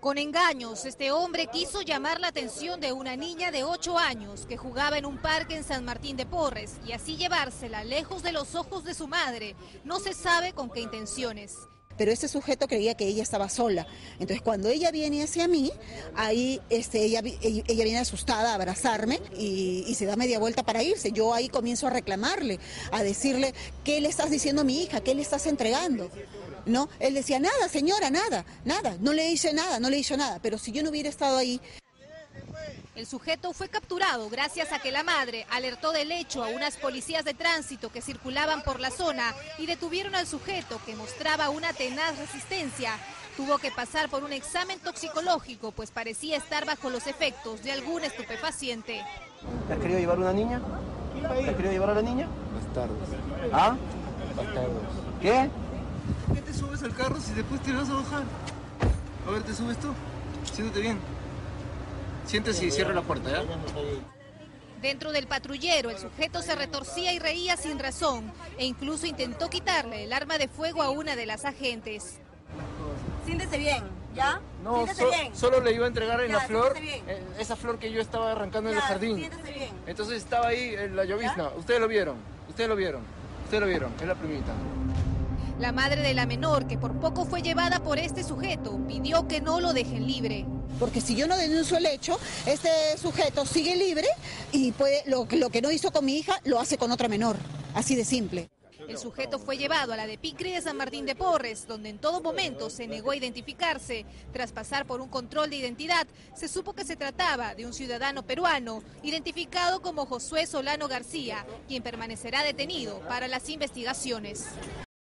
Con engaños, este hombre quiso llamar la atención de una niña de 8 años que jugaba en un parque en San Martín de Porres y así llevársela lejos de los ojos de su madre. No se sabe con qué intenciones. Pero ese sujeto creía que ella estaba sola. Entonces cuando ella viene hacia mí, ahí ella viene asustada a abrazarme y se da media vuelta para irse. Yo ahí comienzo a reclamarle, a decirle, ¿qué le estás diciendo a mi hija? ¿Qué le estás entregando? ¿No? Él decía, nada señora, nada, nada, no le hice nada, no le hizo nada. Pero si yo no hubiera estado ahí... El sujeto fue capturado gracias a que la madre alertó del hecho a unas policías de tránsito que circulaban por la zona y detuvieron al sujeto, que mostraba una tenaz resistencia. Tuvo que pasar por un examen toxicológico, pues parecía estar bajo los efectos de algún estupefaciente. ¿Te has querido llevar una niña? ¿Te has querido llevar a la niña? Bastardos. ¿Ah? Bastardos. ¿Qué? ¿Por qué te subes al carro si después te vas a bajar? A ver, ¿te subes tú? Siéntate bien. Siéntese y cierra la puerta, ¿ya? Dentro del patrullero, el sujeto se retorcía y reía sin razón e incluso intentó quitarle el arma de fuego a una de las agentes. Siéntese bien, ¿ya? No, bien. Solo le iba a entregar en la flor, esa flor que yo estaba arrancando en el jardín. Siéntese bien. Entonces estaba ahí en la llovizna. Ustedes lo vieron, ustedes lo vieron, ustedes lo vieron, es la primita. La madre de la menor, que por poco fue llevada por este sujeto, pidió que no lo dejen libre. Porque si yo no denuncio el hecho, este sujeto sigue libre y puede, lo que no hizo con mi hija lo hace con otra menor, así de simple. El sujeto fue llevado a la Depincri de San Martín de Porres, donde en todo momento se negó a identificarse. Tras pasar por un control de identidad, se supo que se trataba de un ciudadano peruano, identificado como Josué Solano García, quien permanecerá detenido para las investigaciones.